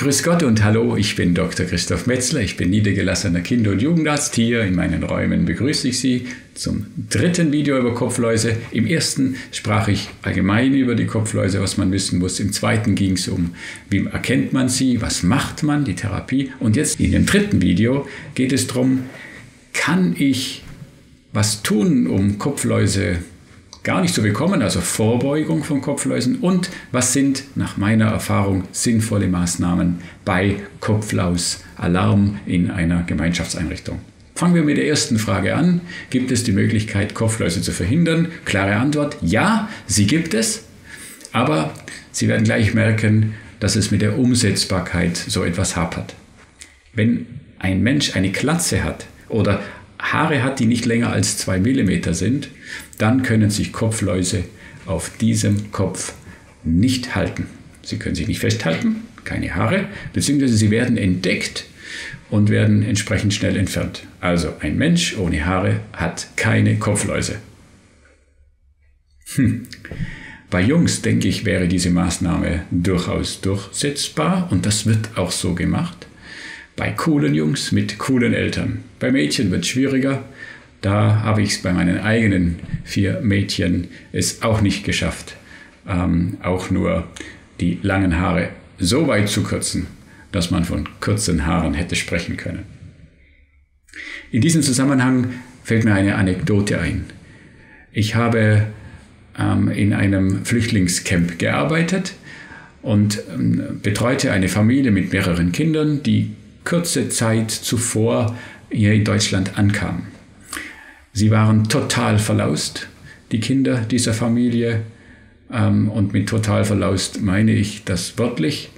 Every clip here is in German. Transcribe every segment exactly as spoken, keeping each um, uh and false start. Grüß Gott und hallo, ich bin Doktor Christoph Metzler, ich bin niedergelassener Kinder- und Jugendarzt. Hier in meinen Räumen begrüße ich Sie zum dritten Video über Kopfläuse. Im ersten sprach ich allgemein über die Kopfläuse, was man wissen muss. Im zweiten ging es um, wie erkennt man sie, was macht man, die Therapie. Und jetzt in dem dritten Video geht es darum, kann ich was tun, um Kopfläuse gar nicht zu bekommen, also Vorbeugung von Kopfläusen, und was sind nach meiner Erfahrung sinnvolle Maßnahmen bei Kopflaus-Alarm in einer Gemeinschaftseinrichtung. Fangen wir mit der ersten Frage an. Gibt es die Möglichkeit, Kopfläuse zu verhindern? Klare Antwort, ja, sie gibt es, aber Sie werden gleich merken, dass es mit der Umsetzbarkeit so etwas hapert. Wenn ein Mensch eine Glatze hat oder Haare hat, die nicht länger als zwei Millimeter sind, dann können sich Kopfläuse auf diesem Kopf nicht halten. Sie können sich nicht festhalten, keine Haare, beziehungsweise sie werden entdeckt und werden entsprechend schnell entfernt. Also ein Mensch ohne Haare hat keine Kopfläuse. Hm. Bei Jungs, denke ich, wäre diese Maßnahme durchaus durchsetzbar und das wird auch so gemacht. Bei coolen Jungs mit coolen Eltern. Bei Mädchen wird es schwieriger. Da habe ich es bei meinen eigenen vier Mädchen es auch nicht geschafft, ähm, auch nur die langen Haare so weit zu kürzen, dass man von kurzen Haaren hätte sprechen können. In diesem Zusammenhang fällt mir eine Anekdote ein. Ich habe ähm, in einem Flüchtlingscamp gearbeitet und ähm, betreute eine Familie mit mehreren Kindern, die kurze Zeit zuvor hier in Deutschland ankamen. Sie waren total verlaust, die Kinder dieser Familie. Und mit total verlaust meine ich das wörtlich.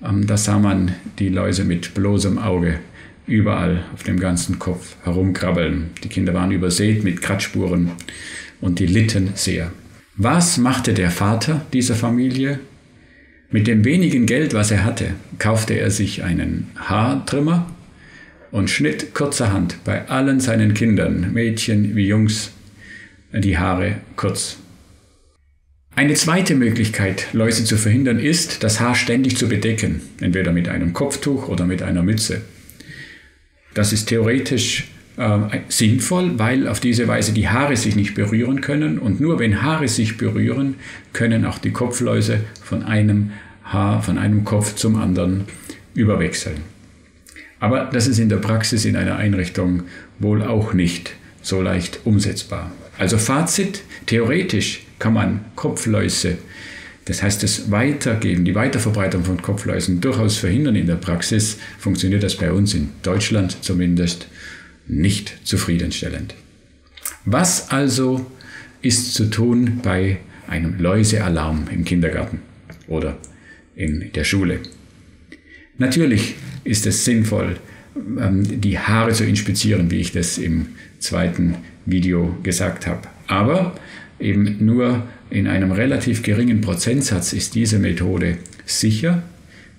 Da sah man die Läuse mit bloßem Auge überall auf dem ganzen Kopf herumkrabbeln. Die Kinder waren übersät mit Kratzspuren und die litten sehr. Was machte der Vater dieser Familie? Mit dem wenigen Geld, was er hatte, kaufte er sich einen Haartrimmer und schnitt kurzerhand bei allen seinen Kindern, Mädchen wie Jungs, die Haare kurz. Eine zweite Möglichkeit, Läuse zu verhindern, ist, das Haar ständig zu bedecken, entweder mit einem Kopftuch oder mit einer Mütze. Das ist theoretisch äh, sinnvoll, weil auf diese Weise die Haare sich nicht berühren können und nur wenn Haare sich berühren, können auch die Kopfläuse von einem Haar, von einem Kopf zum anderen überwechseln. Aber das ist in der Praxis in einer Einrichtung wohl auch nicht so leicht umsetzbar. Also Fazit, theoretisch kann man Kopfläuse, das heißt das Weitergeben, die Weiterverbreitung von Kopfläusen durchaus verhindern in der Praxis, funktioniert das bei uns in Deutschland zumindest nicht zufriedenstellend. Was also ist zu tun bei einem Läusealarm im Kindergarten oder in der Schule? Natürlich ist es sinnvoll, die Haare zu inspizieren, wie ich das im zweiten Video gesagt habe. Aber eben nur in einem relativ geringen Prozentsatz ist diese Methode sicher.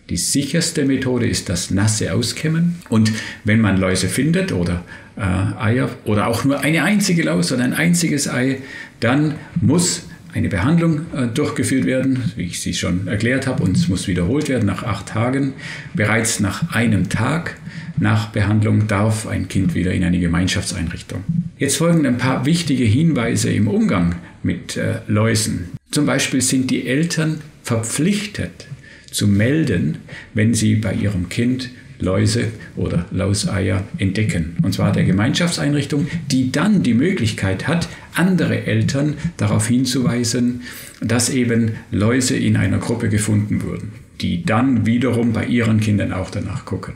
Die sicherste Methode ist das nasse Auskämmen. Und wenn man Läuse findet oder äh, Eier oder auch nur eine einzige Laus oder ein einziges Ei, dann muss eine Behandlung äh, durchgeführt werden, wie ich sie schon erklärt habe, und es muss wiederholt werden nach acht Tagen. Bereits nach einem Tag nach Behandlung darf ein Kind wieder in eine Gemeinschaftseinrichtung. Jetzt folgen ein paar wichtige Hinweise im Umgang mit äh, Läusen. Zum Beispiel sind die Eltern verpflichtet zu melden, wenn sie bei ihrem Kind Läuse oder Lauseier entdecken. Und zwar der Gemeinschaftseinrichtung, die dann die Möglichkeit hat, andere Eltern darauf hinzuweisen, dass eben Läuse in einer Gruppe gefunden wurden, die dann wiederum bei ihren Kindern auch danach gucken.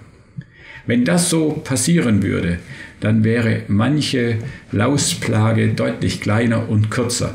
Wenn das so passieren würde, dann wäre manche Lausplage deutlich kleiner und kürzer.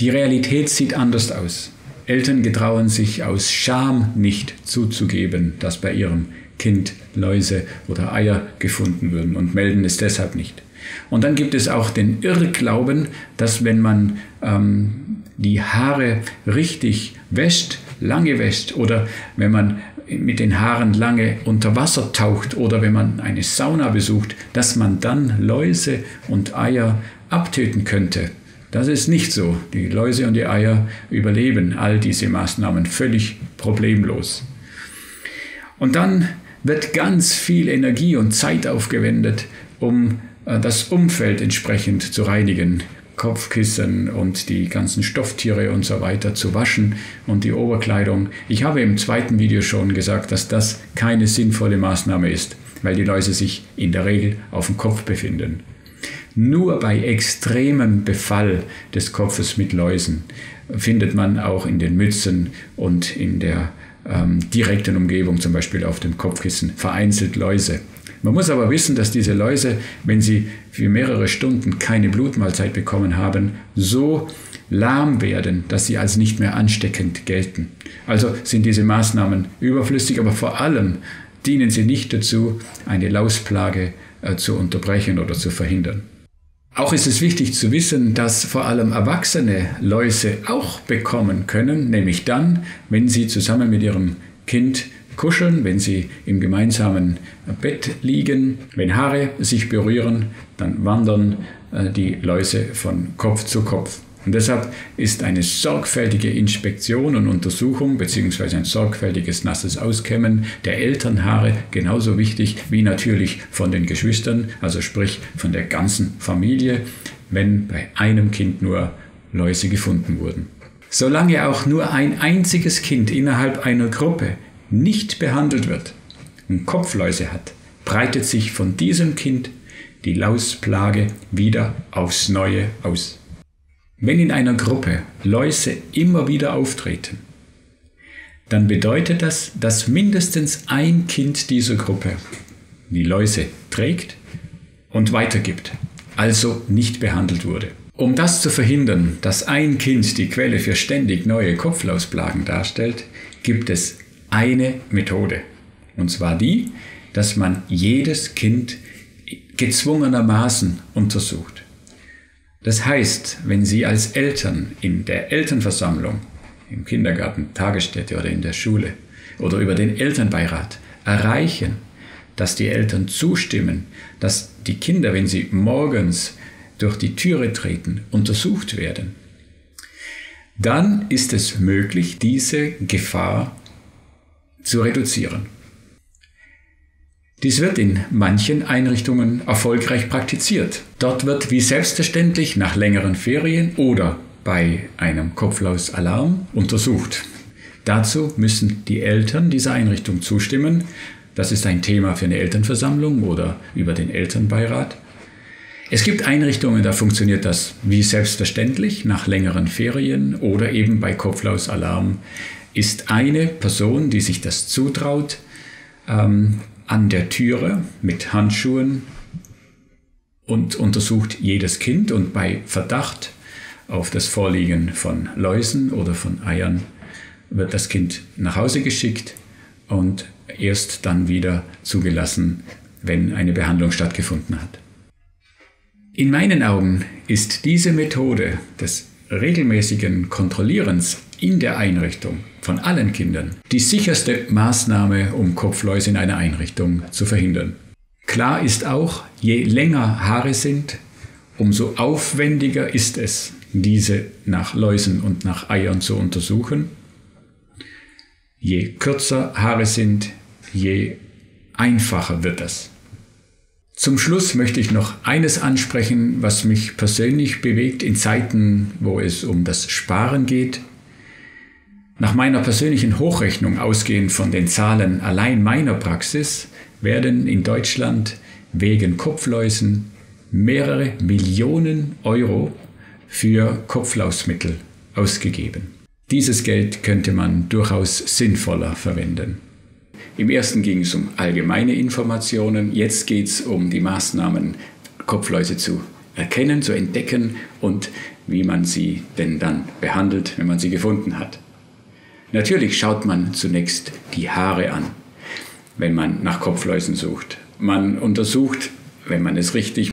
Die Realität sieht anders aus. Eltern getrauen sich aus Scham nicht zuzugeben, dass bei ihrem Kind Läuse oder Eier gefunden würden und melden es deshalb nicht. Und dann gibt es auch den Irrglauben, dass wenn man ähm, die Haare richtig wäscht, lange wäscht oder wenn man mit den Haaren lange unter Wasser taucht oder wenn man eine Sauna besucht, dass man dann Läuse und Eier abtöten könnte. Das ist nicht so. Die Läuse und die Eier überleben all diese Maßnahmen völlig problemlos. Und dann wird ganz viel Energie und Zeit aufgewendet, um äh, das Umfeld entsprechend zu reinigen. Kopfkissen und die ganzen Stofftiere und so weiter zu waschen und die Oberkleidung. Ich habe im zweiten Video schon gesagt, dass das keine sinnvolle Maßnahme ist, weil die Läuse sich in der Regel auf dem Kopf befinden. Nur bei extremem Befall des Kopfes mit Läusen findet man auch in den Mützen und in der ähm, direkten Umgebung, zum Beispiel auf dem Kopfkissen, vereinzelt Läuse. Man muss aber wissen, dass diese Läuse, wenn sie für mehrere Stunden keine Blutmahlzeit bekommen haben, so lahm werden, dass sie als nicht mehr ansteckend gelten. Also sind diese Maßnahmen überflüssig, aber vor allem dienen sie nicht dazu, eine Lausplage äh, zu unterbrechen oder zu verhindern. Auch ist es wichtig zu wissen, dass vor allem erwachsene Läuse auch bekommen können, nämlich dann, wenn sie zusammen mit ihrem Kind kuscheln, wenn sie im gemeinsamen Bett liegen, wenn Haare sich berühren, dann wandern äh, die Läuse von Kopf zu Kopf. Und deshalb ist eine sorgfältige Inspektion und Untersuchung bzw. ein sorgfältiges nasses Auskämmen der Elternhaare genauso wichtig wie natürlich von den Geschwistern, also sprich von der ganzen Familie, wenn bei einem Kind nur Läuse gefunden wurden. Solange auch nur ein einziges Kind innerhalb einer Gruppe nicht behandelt wird und Kopfläuse hat, breitet sich von diesem Kind die Lausplage wieder aufs Neue aus. Wenn in einer Gruppe Läuse immer wieder auftreten, dann bedeutet das, dass mindestens ein Kind dieser Gruppe die Läuse trägt und weitergibt, also nicht behandelt wurde. Um das zu verhindern, dass ein Kind die Quelle für ständig neue Kopflausplagen darstellt, gibt es eine Methode, und zwar die, dass man jedes Kind gezwungenermaßen untersucht. Das heißt, wenn Sie als Eltern in der Elternversammlung, im Kindergarten, Tagesstätte oder in der Schule oder über den Elternbeirat erreichen, dass die Eltern zustimmen, dass die Kinder, wenn sie morgens durch die Türe treten, untersucht werden, dann ist es möglich, diese Gefahr zu zu reduzieren. Dies wird in manchen Einrichtungen erfolgreich praktiziert. Dort wird wie selbstverständlich nach längeren Ferien oder bei einem Kopflausalarm untersucht. Dazu müssen die Eltern dieser Einrichtung zustimmen. Das ist ein Thema für eine Elternversammlung oder über den Elternbeirat. Es gibt Einrichtungen, da funktioniert das wie selbstverständlich nach längeren Ferien oder eben bei Kopflausalarm. Ist eine Person, die sich das zutraut, ähm, an der Türe mit Handschuhen und untersucht jedes Kind und bei Verdacht auf das Vorliegen von Läusen oder von Eiern wird das Kind nach Hause geschickt und erst dann wieder zugelassen, wenn eine Behandlung stattgefunden hat. In meinen Augen ist diese Methode des regelmäßigen Kontrollierens in der Einrichtung von allen Kindern die sicherste Maßnahme, um Kopfläuse in einer Einrichtung zu verhindern. Klar ist auch, je länger Haare sind, umso aufwendiger ist es, diese nach Läusen und nach Eiern zu untersuchen. Je kürzer Haare sind, je einfacher wird das. Zum Schluss möchte ich noch eines ansprechen, was mich persönlich bewegt in Zeiten, wo es um das Sparen geht. Nach meiner persönlichen Hochrechnung, ausgehend von den Zahlen allein meiner Praxis, werden in Deutschland wegen Kopfläusen mehrere Millionen Euro für Kopflausmittel ausgegeben. Dieses Geld könnte man durchaus sinnvoller verwenden. Im ersten ging es um allgemeine Informationen, jetzt geht es um die Maßnahmen, Kopfläuse zu erkennen, zu entdecken und wie man sie denn dann behandelt, wenn man sie gefunden hat. Natürlich schaut man zunächst die Haare an, wenn man nach Kopfläusen sucht. Man untersucht, wenn man es richtig